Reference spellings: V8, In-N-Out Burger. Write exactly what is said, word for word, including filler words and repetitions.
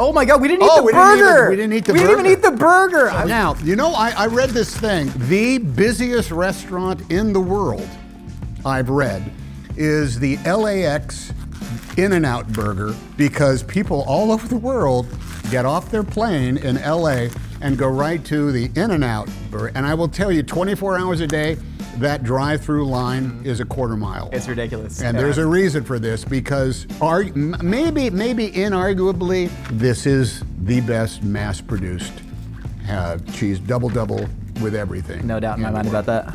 Oh my God, we didn't eat oh, the we burger. Didn't even, we didn't eat the we burger. We didn't even eat the burger. So now, you know, I, I read this thing. The busiest restaurant in the world, I've read, is the L A X In-N-Out Burger, because people all over the world get off their plane in L A and go right to the In-N-Out Burger. And I will tell you, twenty-four hours a day, that drive-through line is a quarter mile. It's ridiculous. And yeah. There's a reason for this, because our, maybe, maybe inarguably, this is the best mass-produced uh, cheese double-double with everything. No doubt in my mind about that.